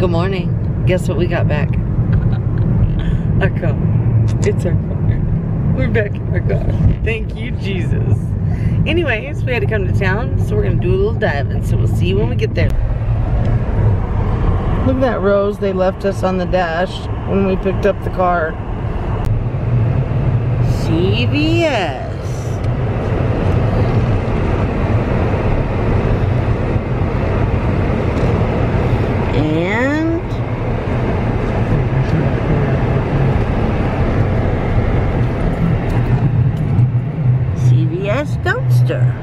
Good morning. Guess what we got back? Our car. It's our car. We're back in our car. Thank you, Jesus. Anyways, we had to come to town, so we're going to do a little diving. So we'll see you when we get there. Look at that rose they left us on the dash when we picked up the car. CVS. And CVS dumpster.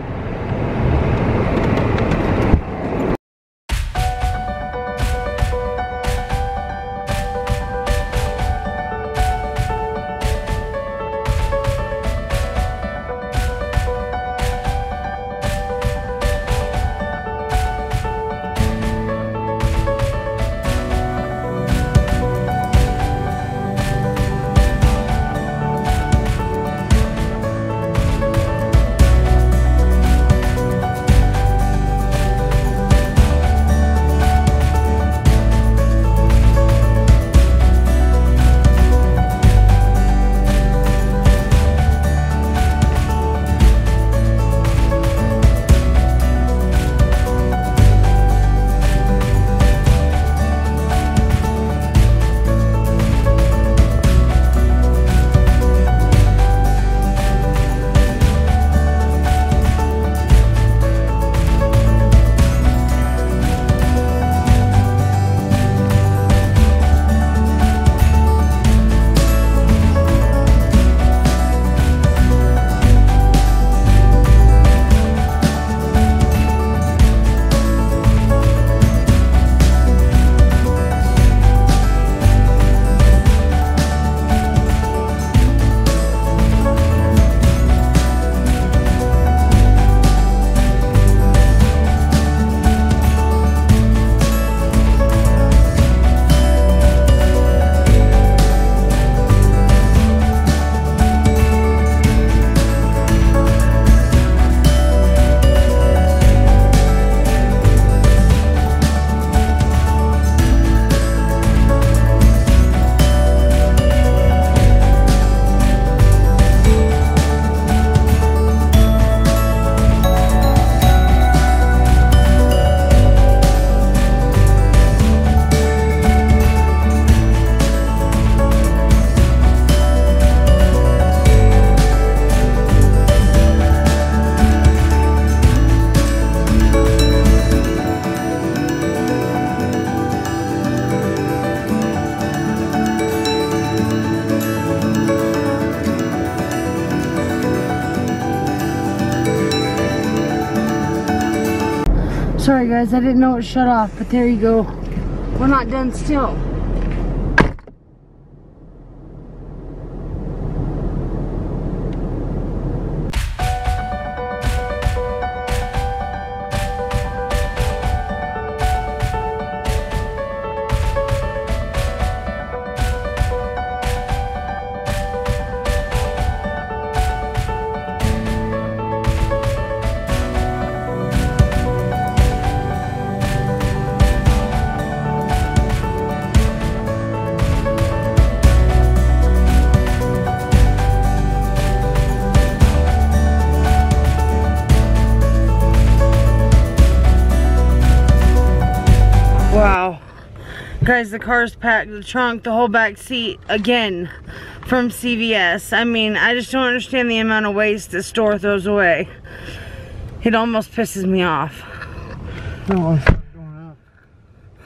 Sorry guys, I didn't know it shut off, but there you go. We're not done still. Wow. Guys, the car's packed, the trunk, the whole back seat, again, from CVS. I mean, I just don't understand the amount of waste this store throws away. It almost pisses me off. No, it's not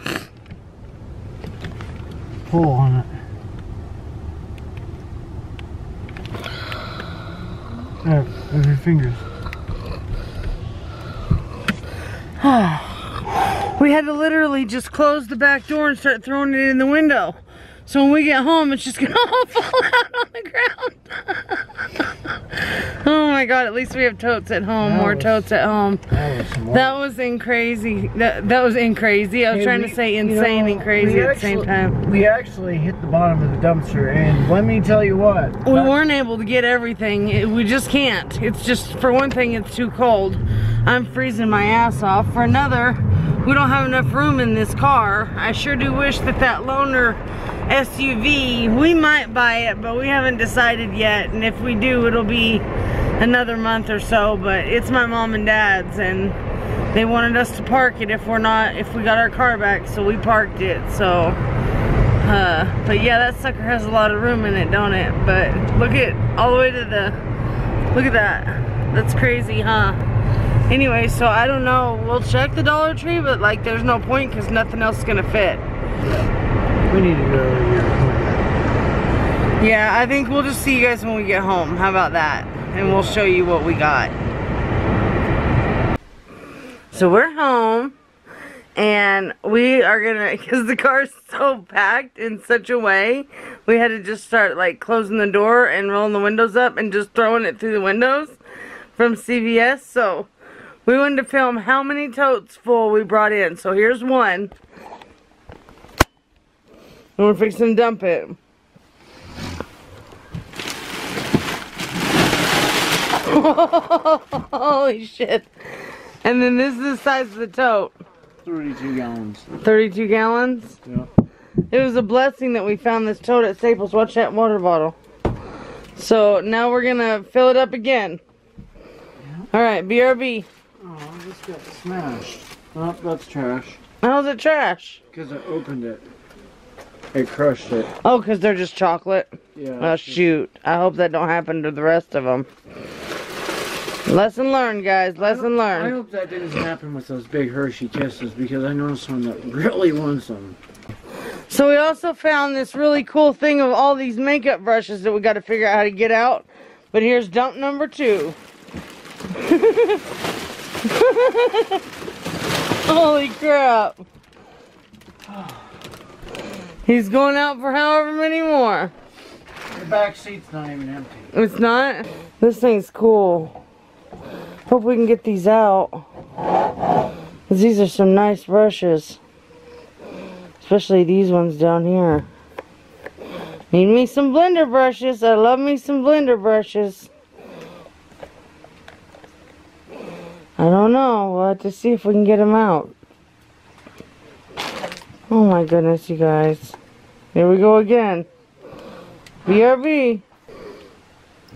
going up. Pull on it. There, with your fingers. Ah. We had to literally just close the back door and start throwing it in the window. So when we get home, it's just gonna all fall out on the ground. Oh my God, at least we have totes at home, more totes at home. That was crazy. I was trying to say insane and crazy at the same time. We actually hit the bottom of the dumpster, and let me tell you what. We weren't able to get everything. We just can't. It's just, for one thing, it's too cold. I'm freezing my ass off. For another, we don't have enough room in this car. I sure do wish that that loaner SUV, we might buy it, but we haven't decided yet. And if we do, it'll be another month or so, but it's my mom and dad's, and they wanted us to park it if we got our car back, so we parked it. So, but yeah, that sucker has a lot of room in it, don't it? But look at, all the way to the, look at that. That's crazy, huh? Anyway, so I don't know. We'll check the Dollar Tree, but like there's no point because nothing else is gonna fit. We need to go over here. Yeah, I think we'll just see you guys when we get home. How about that? And we'll show you what we got. So we're home, and we are gonna, because the car's so packed in such a way, we had to just start like closing the door and rolling the windows up and just throwing it through the windows from CVS. So we wanted to film how many totes full we brought in. So here's one, and we're fixing to dump it. Holy shit. And then this is the size of the tote. 32 gallons. 32 gallons? Yeah. It was a blessing that we found this tote at Staples. Watch that water bottle. So now we're gonna fill it up again. Yeah. Alright, BRB. Oh, this got smashed. Oh, that's trash. How's it trash? Because I opened it. It crushed it. Oh, because they're just chocolate? Yeah. Oh, shoot. I hope that don't happen to the rest of them. Lesson learned, guys. Lesson learned. I hope that didn't happen with those big Hershey Kisses, because I know someone that really wants them. So we also found this really cool thing of all these makeup brushes that we got to figure out how to get out. But here's dump number 2. Holy crap. He's going out for however many more. The back seat's not even empty. It's not? This thing's cool. Hope we can get these out, 'cause these are some nice brushes, especially these ones down here. Need me some blender brushes. I love me some blender brushes. I don't know. We'll have to see if we can get them out. Oh my goodness, you guys. Here we go again. BRB.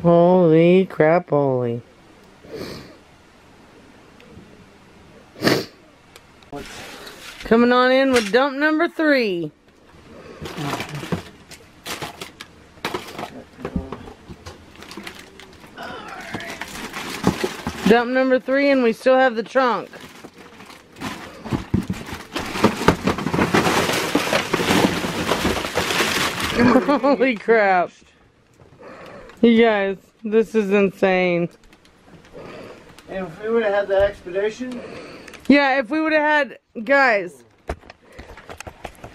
Holy crap, holy. Coming on in with dump number 3. Dump number 3, and we still have the trunk. Holy crap. You guys, this is insane. And if we would have had that expedition? Yeah, if we would have had, guys,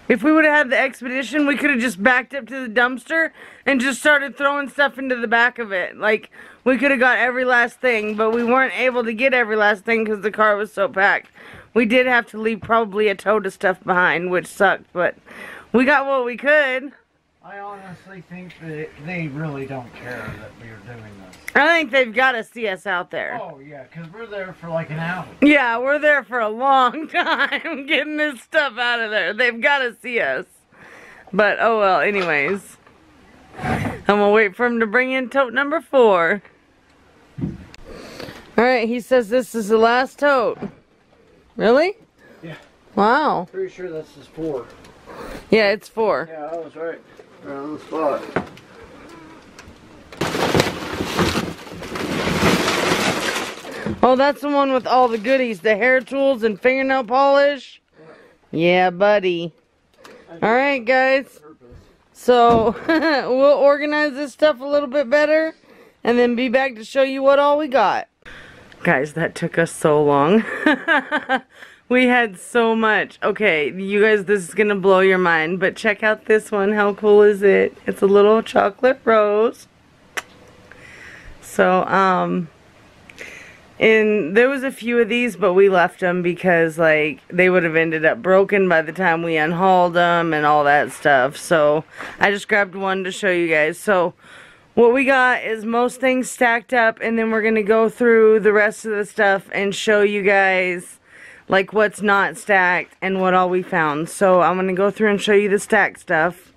if we would have had the expedition, we could have just backed up to the dumpster and just started throwing stuff into the back of it. Like, we could have got every last thing, but we weren't able to get every last thing because the car was so packed. We did have to leave probably a tote of stuff behind, which sucked, but we got what we could. I honestly think that they really don't care that we're doing this. I think they've got to see us out there. Oh, yeah, because we're there for like an hour. Yeah, we're there for a long time getting this stuff out of there. They've got to see us. But, oh well, anyways. I'm going to wait for him to bring in tote number 4. Alright, he says this is the last tote. Really? Yeah. Wow. Pretty sure this is 4. Yeah, it's 4. Yeah, I was right. Right on the spot. Oh, that's the one with all the goodies. The hair tools and fingernail polish. Yeah, buddy. Alright, guys. So, we'll organize this stuff a little bit better. And then be back to show you what all we got. Guys, that took us so long. We had so much. Okay, you guys, this is gonna blow your mind, but check out this one. How cool is it? It's a little chocolate rose. So, and there was a few of these, but we left them because, like, they would have ended up broken by the time we unhauled them and all that stuff. So, I just grabbed one to show you guys. So, what we got is most things stacked up, and then we're gonna go through the rest of the stuff and show you guys like what's not stacked and what all we found. So I'm going to go through and show you the stacked stuff.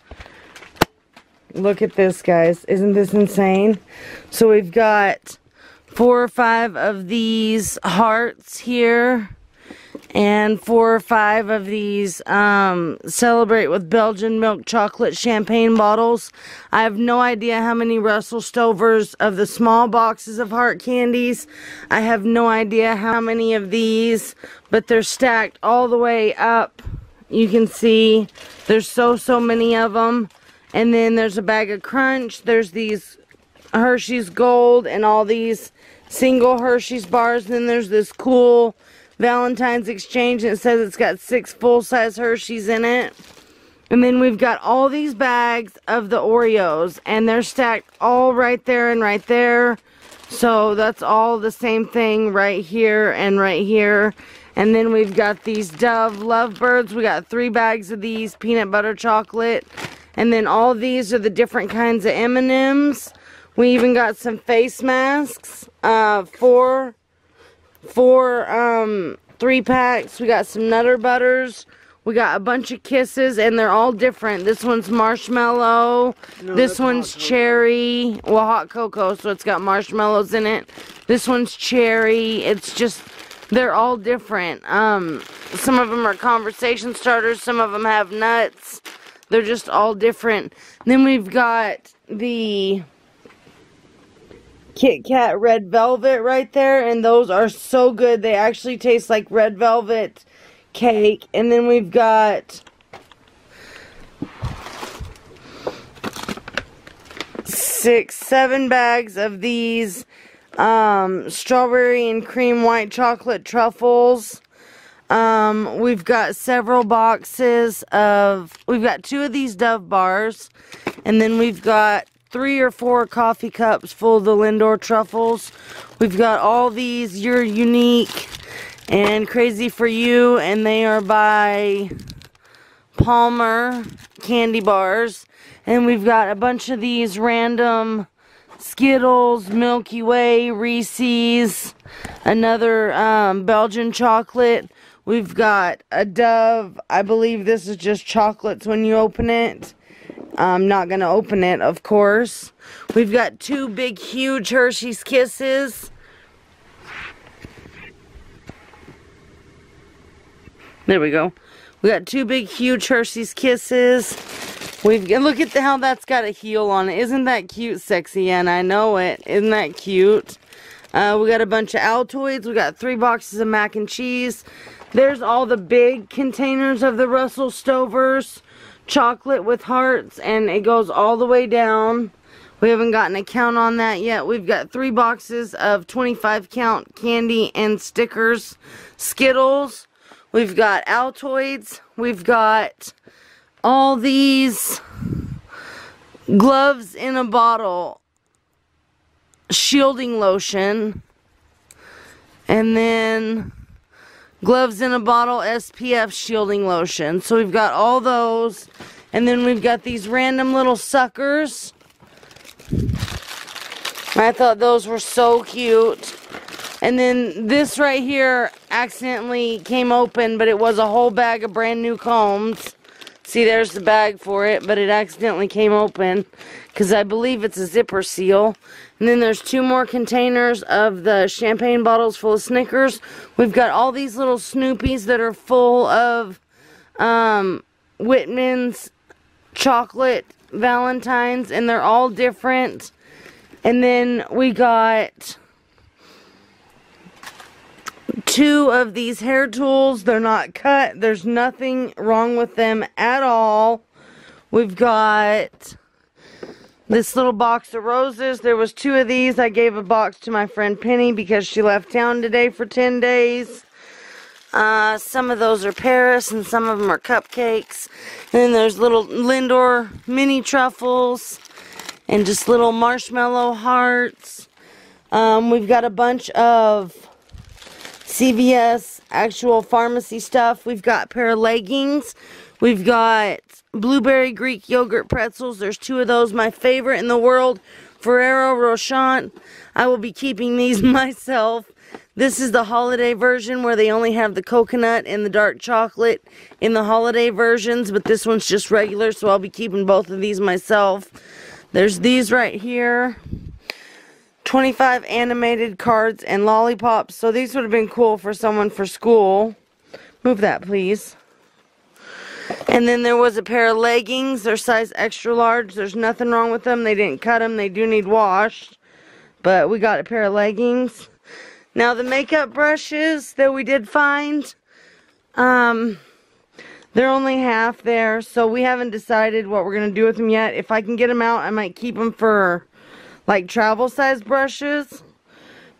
Look at this, guys. Isn't this insane? So we've got 4 or 5 of these hearts here, and 4 or 5 of these celebrate with Belgian milk chocolate champagne bottles. I have no idea how many Russell Stovers of the small boxes of heart candies. I have no idea how many of these, but they're stacked all the way up. You can see there's so many of them. And then there's a bag of Crunch. There's these Hershey's Gold and all these single Hershey's bars. Then there's this cool Valentine's Exchange, and it says it's got 6 full-size Hershey's in it. And then we've got all these bags of the Oreos, and they're stacked all right there and right there. So that's all the same thing right here and right here. And then we've got these Dove Lovebirds. We got 3 bags of these peanut butter chocolate. And then all these are the different kinds of M&Ms. We even got some face masks, 3 packs. We got some Nutter Butters. We got a bunch of Kisses, and they're all different. This one's marshmallow. No, this one's cherry. Well, hot cocoa, so it's got marshmallows in it. This one's cherry. It's just, they're all different. Some of them are conversation starters. Some of them have nuts. They're just all different. Then we've got the Kit Kat Red Velvet right there, and those are so good. They actually taste like red velvet cake. And then we've got seven bags of these strawberry and cream white chocolate truffles. We've got several boxes of, we've got 2 of these Dove bars, and then we've got 3 or 4 coffee cups full of the Lindor truffles. We've got all these You're Unique and Crazy For You, and they are by Palmer candy bars. And we've got a bunch of these random Skittles, Milky Way, Reese's, another Belgian chocolate. We've got a Dove. I believe this is just chocolates when you open it. I'm not going to open it, of course. We've got 2 big, huge Hershey's Kisses. There we go. We got 2 big, huge Hershey's Kisses. Look at how that's got a heel on it. Isn't that cute, sexy? And I know it. Isn't that cute? We got a bunch of Altoids. We got 3 boxes of mac and cheese. There's all the big containers of the Russell Stovers chocolate with hearts, and it goes all the way down. We haven't gotten a count on that yet. We've got 3 boxes of 25 count candy and stickers, Skittles. We've got Altoids. We've got all these gloves in a bottle, shielding lotion, and then gloves in a bottle, SPF shielding lotion. So we've got all those. And then we've got these random little suckers. I thought those were so cute. And then this right here accidentally came open, but it was a whole bag of brand new combs. See, there's the bag for it, but it accidentally came open because I believe it's a zipper seal. And then there's 2 more containers of the champagne bottles full of Snickers. We've got all these little Snoopies that are full of Whitman's chocolate Valentines, and they're all different. And then we got 2 of these hair tools. They're not cut. There's nothing wrong with them at all. We've got this little box of roses. There was 2 of these. I gave a box to my friend Penny because she left town today for 10 days. Some of those are Paris and some of them are cupcakes. And then there's little Lindor mini truffles and just little marshmallow hearts. We've got a bunch of CVS actual pharmacy stuff. We've got a pair of leggings. We've got blueberry Greek yogurt pretzels. There's 2 of those, my favorite in the world, Ferrero Rocher. I will be keeping these myself. This is the holiday version where they only have the coconut and the dark chocolate in the holiday versions, but this one's just regular, so I'll be keeping both of these myself. There's these right here. 25 animated cards and lollipops. So these would have been cool for someone for school. Move that, please. And then there was a pair of leggings. They're size extra large. There's nothing wrong with them. They didn't cut them. They do need washed. But we got a pair of leggings. Now the makeup brushes that we did find, they're only half there, so we haven't decided what we're going to do with them yet. If I can get them out, I might keep them for, like, travel size brushes,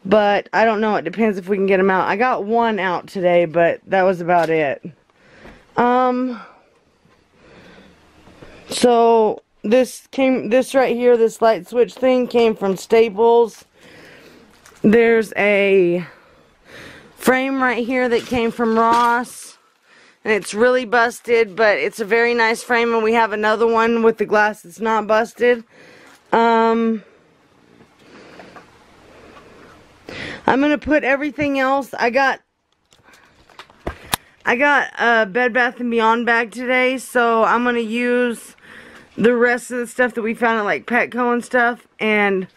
but I don't know. It depends if we can get them out. I got one out today, but that was about it. So this right here, this light switch thing came from Staples. There's a frame right here that came from Ross, and it's really busted, but it's a very nice frame, and we have another one with the glass that's not busted. I'm gonna put everything else. I got a Bed Bath & Beyond bag today, so I'm gonna use the rest of the stuff that we found at like Petco and stuff, and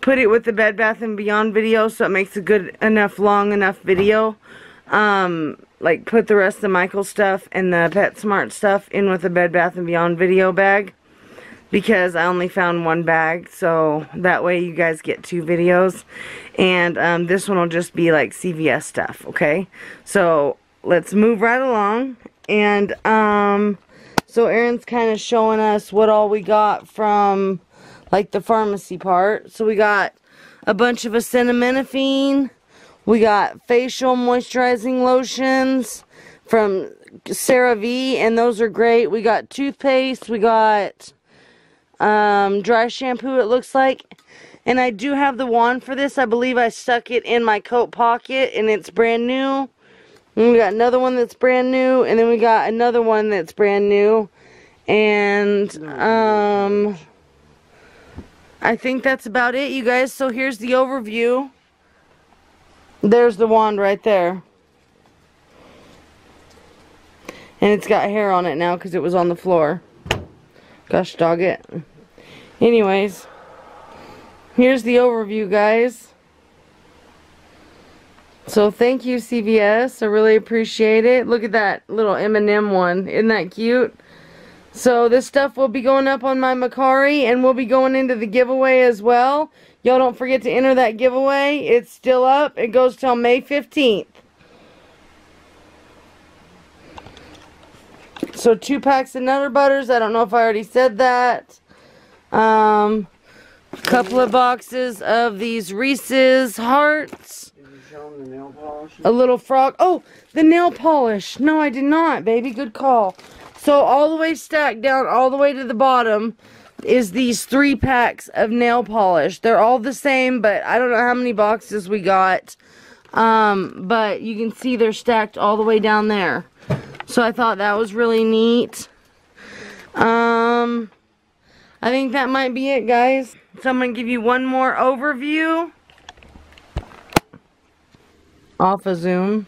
put it with the Bed Bath & Beyond video, so it makes a good enough, long enough video. Like, put the rest of Michael's stuff and the PetSmart stuff in with the Bed Bath & Beyond video bag, because I only found one bag, so that way you guys get two videos. And this one will just be like CVS stuff, okay? So let's move right along. And so Erin's kind of showing us what all we got from, like, the pharmacy part. So we got a bunch of acetaminophen. We got facial moisturizing lotions from CeraVe, and those are great. We got toothpaste. We got dry shampoo, it looks like. And I do have the wand for this. I believe I stuck it in my coat pocket, and it's brand new. And we got another one that's brand new. And then we got another one that's brand new. And I think that's about it, you guys. So here's the overview. There's the wand right there. And it's got hair on it now because it was on the floor. Gosh dog it. Anyways, here's the overview, guys. So thank you, CVS. I really appreciate it. Look at that little M&M one. Isn't that cute? So this stuff will be going up on my Mercari, and we'll be going into the giveaway as well. Y'all don't forget to enter that giveaway. It's still up. It goes till May 15th. So 2 packs of Nutter Butters. I don't know if I already said that. A couple of boxes of these Reese's Hearts. Did you show them the nail polish? A little frog. Oh, the nail polish. No, I did not, baby. Good call. So all the way stacked down, all the way to the bottom, is these 3 packs of nail polish. They're all the same, but I don't know how many boxes we got. But you can see they're stacked all the way down there. So I thought that was really neat. I think that might be it, guys. So I'm going to give you one more overview. Off of Zoom.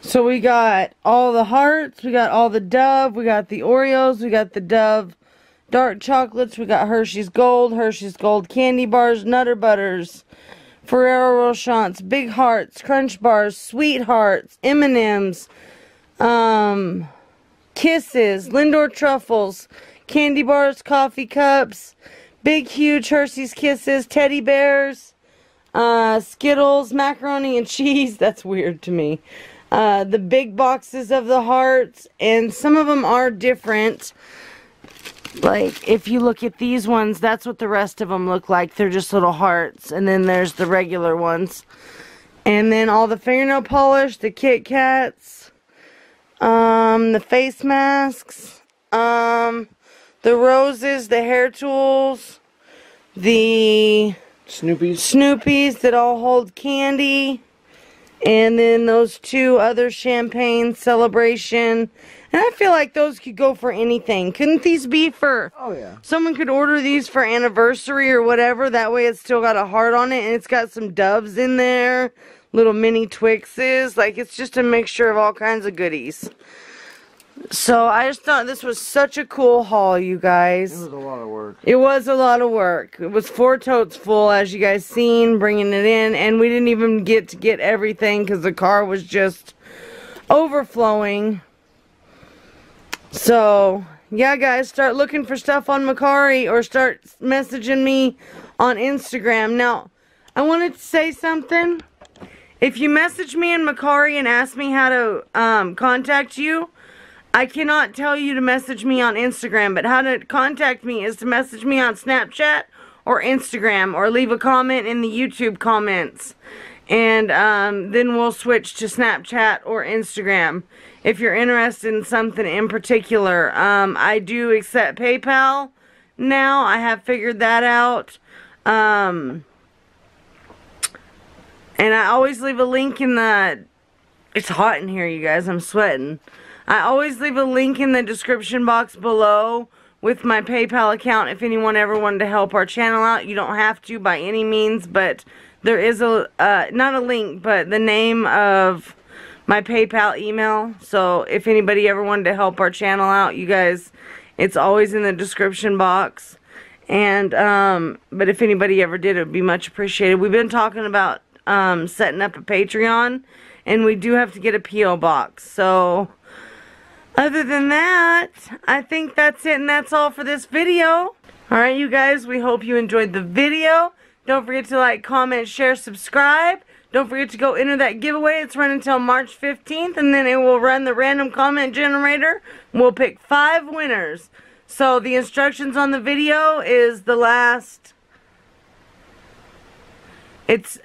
So we got all the hearts, we got all the Dove, we got the Oreos, we got the Dove dark chocolates, we got Hershey's Gold candy bars, Nutter Butters, Ferrero Rochants, Big Hearts, Crunch Bars, Sweethearts, M&M's, Kisses, Lindor Truffles, candy bars, coffee cups, Big Huge Hershey's Kisses, Teddy Bears, Skittles, macaroni and cheese. That's weird to me. The big boxes of the hearts, and some of them are different. Like, if you look at these ones, that's what the rest of them look like. They're just little hearts, and then there's the regular ones. And then all the fingernail polish, the Kit Kats, the face masks, the roses, the hair tools, the Snoopies that all hold candy. And then those 2 other champagne celebration. And I feel like those could go for anything. Couldn't these be for... Oh, yeah. Someone could order these for anniversary or whatever. That way it's still got a heart on it. And it's got some doves in there. Little mini Twixes. Like, it's just a mixture of all kinds of goodies. So, I just thought this was such a cool haul, you guys. It was a lot of work. It was a lot of work. It was 4 totes full, as you guys seen, bringing it in. And we didn't even get to get everything because the car was just overflowing. So, yeah, guys, start looking for stuff on Mercari or start messaging me on Instagram. Now, I wanted to say something. If you message me in Mercari and ask me how to contact you, I cannot tell you to message me on Instagram, but how to contact me is to message me on Snapchat or Instagram, or leave a comment in the YouTube comments, and then we'll switch to Snapchat or Instagram if you're interested in something in particular. I do accept PayPal now. I have figured that out. And I always leave a link in the... It's hot in here, you guys. I'm sweating. I always leave a link in the description box below with my PayPal account if anyone ever wanted to help our channel out. You don't have to by any means, but there is a, not a link, but the name of my PayPal email. So if anybody ever wanted to help our channel out, you guys, it's always in the description box. And, but if anybody ever did, it would be much appreciated. We've been talking about setting up a Patreon, and we do have to get a P.O. box, so... Other than that, I think that's it, and that's all for this video. Alright, you guys, we hope you enjoyed the video. Don't forget to like, comment, share, subscribe. Don't forget to go enter that giveaway. It's running until March 15th, and then it will run the random comment generator. We'll pick 5 winners. So the instructions on the video is the last... It's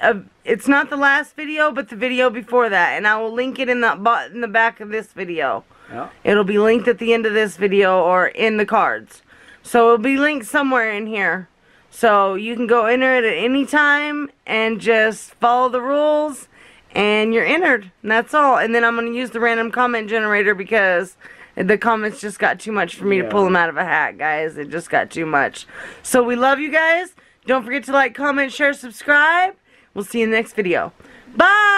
not the last video, but the video before that, and I will link it in the back of this video. Yeah. It'll be linked at the end of this video or in the cards. So it'll be linked somewhere in here. So you can go enter it at any time and just follow the rules and you're entered. And that's all. And then I'm going to use the random comment generator because the comments just got too much for me to pull them out of a hat, guys. It just got too much. So we love you guys. Don't forget to like, comment, share, subscribe. We'll see you in the next video. Bye!